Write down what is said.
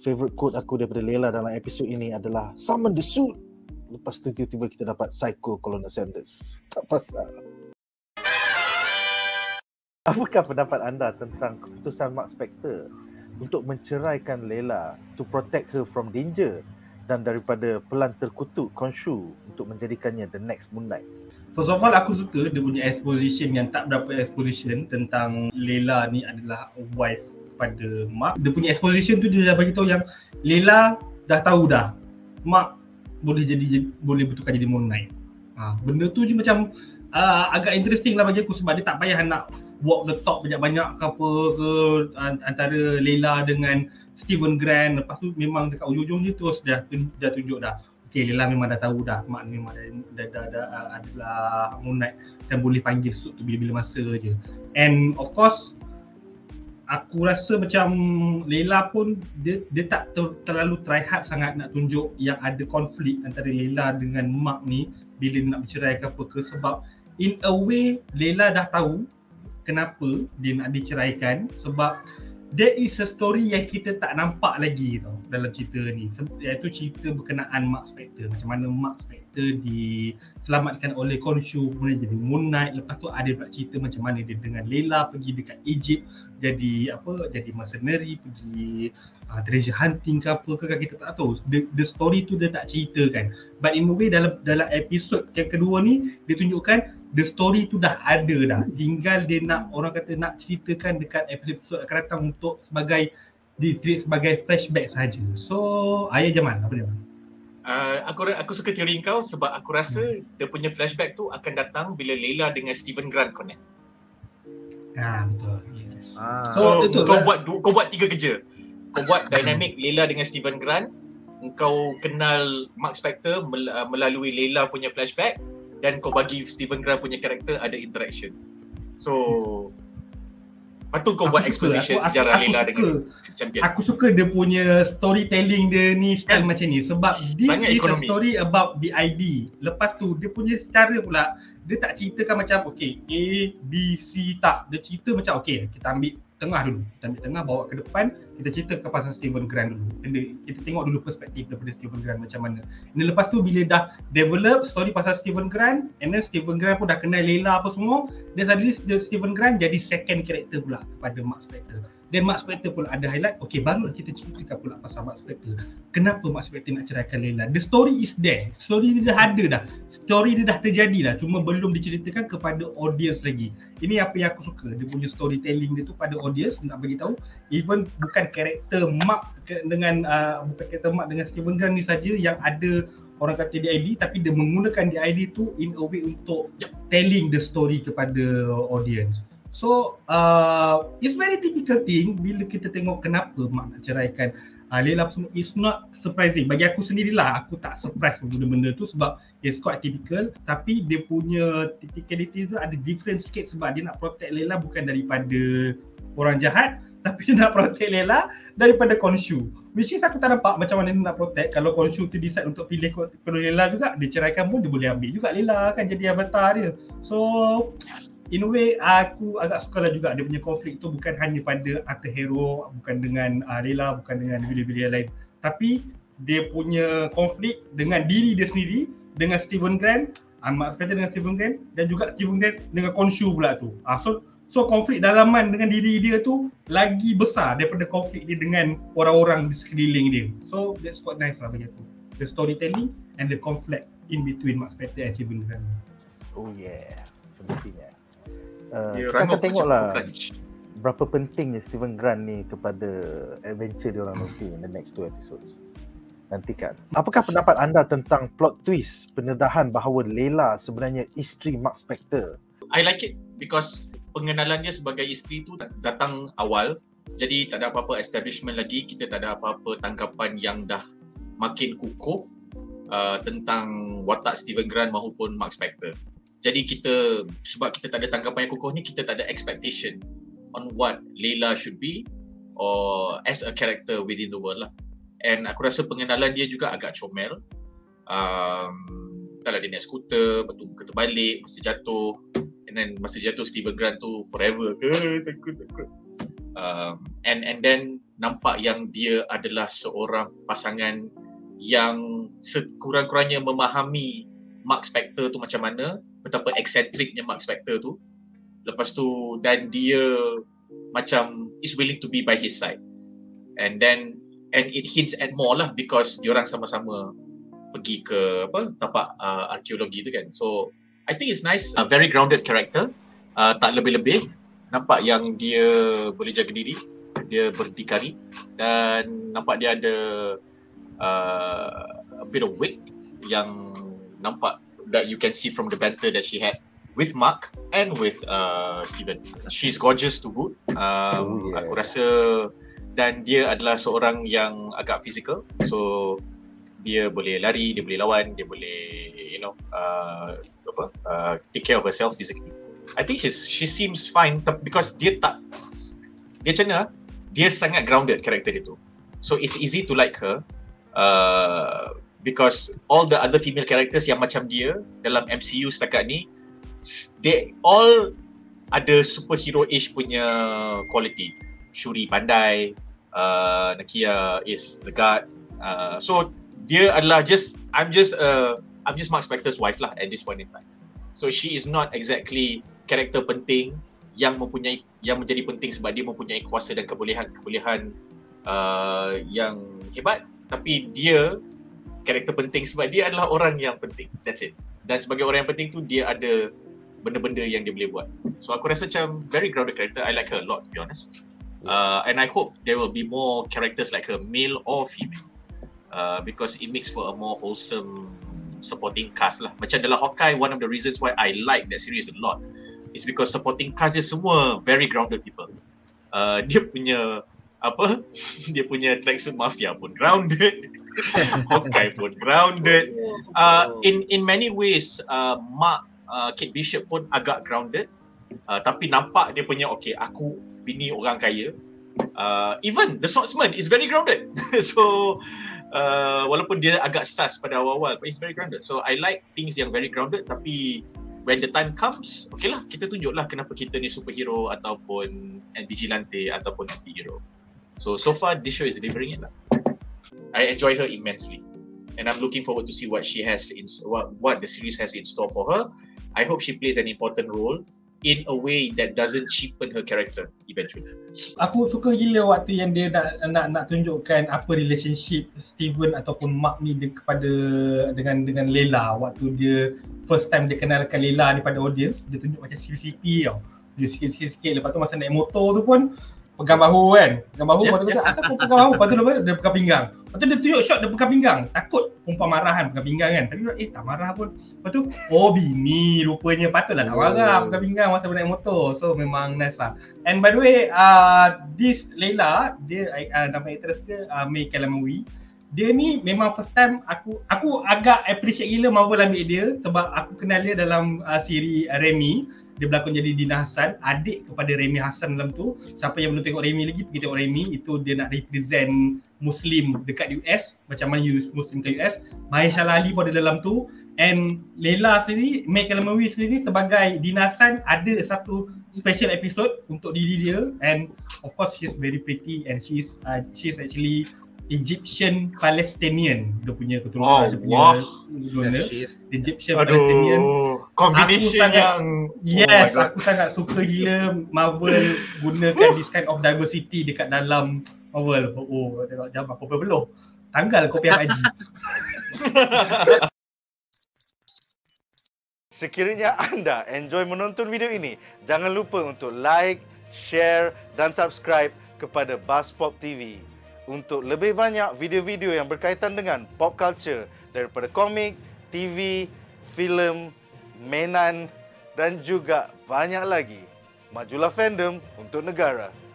favorite quote aku daripada Layla dalam episod ini adalah summon the suit. Lepas tu tiba-tiba kita dapat Psycho Colonel Sanders. Tak pasal. Apakah pendapat anda tentang keputusan Marc Spector untuk menceraikan Layla to protect her from danger dan daripada pelan terkutuk Khonshu untuk menjadikannya the next Moon Knight? First of all, aku suka dia punya exposition yang tak berapa exposition tentang Layla ni adalah wife kepada Marc. Dia punya exposition tu dia dah bagi tahu yang Layla dah tahu dah Marc boleh betulkan jadi Moon Knight. Benda tu je macam agak interesting lah bagi aku sebab dia tak payah nak walk the talk banyak-banyak ke apa ke antara Layla dengan Steven Grant. Lepas tu memang dekat ujung-ujung je terus dah tunjuk dah. Okay, Layla memang dah tahu dah Marc memang dah adalah Moon Knight dan boleh panggil suit tu bila-bila masa je. And of course aku rasa macam Layla pun dia tak terlalu try hard sangat nak tunjuk yang ada konflik antara Layla dengan Marc ni bila nak bercerai ke apa ke sebab in a way, Layla dah tahu kenapa dia nak diceraikan sebab there is a story yang kita tak nampak lagi tau dalam cerita ni, iaitu cerita berkenaan Marc Spector. Macam mana Marc Spector diselamatkan oleh Khonshu kemudian jadi Moon Knight. Lepas tu ada pula cerita macam mana dia dengan Layla pergi dekat Egypt jadi apa, jadi mercenary, pergi treasure hunting ke apa ke, kita tak tahu. The story tu dia tak ceritakan, but in a way dalam episod yang kedua ni dia tunjukkan the story tu dah ada dah, tinggal dia nak, orang kata nak ceritakan dekat episod akan datang untuk sebagai di-treat sebagai flashback saja. So Ayah Jamal, apa dia? Aku suka teori kau sebab aku rasa dia punya flashback tu akan datang bila Layla dengan Steven Grant connect. Betul. Yes. So betul, kau buat tiga kerja. Kau buat dynamic Layla dengan Steven Grant, kau kenal Marc Spector melalui Layla punya flashback, dan kau bagi Steven Grant punya karakter ada interaction. So patut kau buat exposition sejarah Layla dengan champion. Aku suka dia punya storytelling dia ni style macam ni sebab this is a story about the ID. Lepas tu dia punya secara pula dia tak ceritakan macam okay A, B, C, tak. Dia cerita macam okay kita ambil tengah dulu. Kita ambil tengah bawa ke depan, kita cerita ke pasal Steven Grant dulu. Kita tengok dulu perspektif daripada Steven Grant macam mana. Dan lepas tu bila dah develop story pasal Steven Grant and then Steven Grant pun dah kenal Layla apa semua, then suddenly Steven Grant jadi second character pula kepada Marc Spector. Dan Marc Spector pun ada highlight, okay baru kita ceritakan pula pasal Marc Spector. Kenapa Marc Spector nak ceraikan Layla? The story is there. Story dia dah ada dah. Story dia dah terjadi lah. Cuma belum diceritakan kepada audience lagi. Ini apa yang aku suka. Dia punya storytelling dia tu pada audience nak bagi tahu. Even bukan karakter Marc dengan Steven Grant ni saja yang ada orang kata DID, tapi dia menggunakan DID tu in a way untuk telling the story kepada audience. So, it's very typical thing bila kita tengok kenapa Marc nak ceraikan Layla semua. It's not surprising. Bagi aku sendirilah, aku tak surprise benda-benda tu sebab it's quite typical. Tapi dia punya typicality tu ada different sikit sebab dia nak protect Layla bukan daripada orang jahat, tapi dia nak protect Layla daripada Khonshu. Which is aku tak nampak macam mana dia nak protect. Kalau Khonshu tu decide untuk pilih Layla juga, dia ceraikan pun dia boleh ambil juga Layla kan jadi avatar dia. So in a way, aku agak sukalah juga dia punya konflik tu bukan hanya pada antar hero, bukan dengan Layla, bukan dengan video-video lain. Tapi dia punya konflik dengan diri dia sendiri, dengan Steven Grant, Marc Spector dengan Steven Grant dan juga Steven Grant dengan Khonshu pula tu. So konflik dalaman dengan diri dia tu lagi besar daripada konflik dia dengan orang-orang di sekeliling dia. So that's quite nice lah bagi aku. The storytelling and the conflict in between Marc Spector and Steven Grant. Oh yeah, semestinya. Kita akan tengoklah berapa pentingnya Steven Grant ni kepada adventure dia orang nanti in the next two episodes. Nantikan. Apakah pendapat anda tentang plot twist pendedahan bahawa Layla sebenarnya isteri Marc Spector? I like it because pengenalan dia sebagai isteri tu datang awal. Jadi tak ada apa-apa establishment lagi, kita tak ada apa-apa tangkapan yang dah makin kukuh tentang watak Steven Grant maupun Marc Spector. Jadi kita, sebab kita tak ada tanggapan yang kukuh ni, kita tak ada expectation on what Layla should be or as a character within the world lah. And aku rasa pengenalan dia juga agak comel. Kalau dia naik skuter, lepas tu muka terbalik, masa jatuh. And then masa jatuh Steven Grant tu forever ke, takut. And then nampak yang dia adalah seorang pasangan yang sekurang-kurangnya memahami Marc Spector tu macam mana, betapa eccentricnya Marc Spector tu. Lepas tu, dan dia macam is willing to be by his side. And it hints at more lah, because diorang sama-sama pergi ke apa, tapak arkeologi tu kan. So I think it's nice, a very grounded character, tak lebih-lebih. Nampak yang dia boleh jaga diri, dia berdikari, dan nampak dia ada a bit of wit yang nampak, that you can see from the banter that she had with Marc and with Steven. She's gorgeous to boot. Aku rasa, dan dia adalah seorang yang agak physical, so dia boleh lari, dia boleh lawan, dia boleh, you know, take care of herself physically. I think she seems fine, because dia macam mana, dia sangat grounded karakter dia tu, so it's easy to like her. Because all the other female characters yang macam dia dalam MCU setakat ni, they all ada superhero-ish punya quality. Shuri pandai, Nakia is the god, so dia adalah just, I'm just Marc Spector's wife lah at this point in time. So she is not exactly karakter penting yang menjadi penting sebab dia mempunyai kuasa dan kebolehan yang hebat, tapi dia karakter penting sebab dia adalah orang yang penting. That's it. Dan sebagai orang yang penting tu, dia ada benda-benda yang dia boleh buat. So aku rasa macam very grounded character. I like her a lot, to be honest. And I hope there will be more characters like her, male or female, because it makes for a more wholesome supporting cast lah. Macam dalam Hawkeye, one of the reasons why I like that series a lot is because supporting cast dia semua very grounded people. Dia punya apa, dia punya tracksuit mafia pun grounded, Hawkeye pun grounded, in many ways Marc, Kate Bishop pun agak grounded, tapi nampak dia punya, okay, aku bini orang kaya. Even the swordsman is very grounded. So walaupun dia agak sus pada awal-awal, but he's very grounded. So I like things yang very grounded, tapi when the time comes, okay lah, kita tunjuklah kenapa kita ni superhero ataupun vigilante ataupun anti-hero. So far this show is delivering it lah. I enjoy her immensely, and I'm looking forward to see what she has in what the series has in store for her. I hope she plays an important role in a way that doesn't cheapen her character eventually. Aku suka gila waktu yang dia nak tunjukkan apa relationship Steven ataupun Marc ni kepada dengan Layla. Waktu dia first time dia kenalkan Layla ni pada audience, dia tunjuk macam sikit-sikit tau. Dia sikit-sikit, lepas tu masa naik motor tu pun pegang bahu kan. Pegang bahu, lepas tu kata, asal kau pegang bahu? Lepas tu dia pegang pinggang. Lepas tu dia tunjuk shot dia pegang pinggang. Takut perempuan marah kan, pegang pinggang kan. Tapi tak marah pun. Lepas tu, oh bini rupanya, patutlah tak marah pegang pinggang masa naik motor. So memang nice lah. And by the way, this Layla, dia nama actress dia Mei Kelamui. Dia ni memang first time aku agak appreciate gila Marvel ambil dia, sebab aku kenal dia dalam siri Remy. Dia berlakon jadi Dina Hassan, adik kepada Remy Hassan dalam tu. Siapa yang belum tengok Remy lagi, pergi tengok Remy. Itu dia nak represent Muslim dekat US, macam mana Muslim kat US. Mahershala Ali pun ada dalam tu. And Layla sendiri, Mei Kelamui sendiri sebagai Dina Hassan ada satu special episode untuk diri dia. And of course she's very pretty, and she's actually Egyptian Palestinian, dia punya keturunan, dia punya Egyptian Palestinian. Combination yang yes, aku sangat suka gila Marvel gunakan this kind of diversity dekat dalam Marvel. Oh, tengok jam aku belum tanggal kopi haji. Sekiranya anda enjoy menonton video ini, jangan lupa untuk like, share dan subscribe kepada BuzzPop TV. Untuk lebih banyak video-video yang berkaitan dengan pop culture, daripada komik, TV, filem, mainan dan juga banyak lagi. Majulah fandom untuk negara.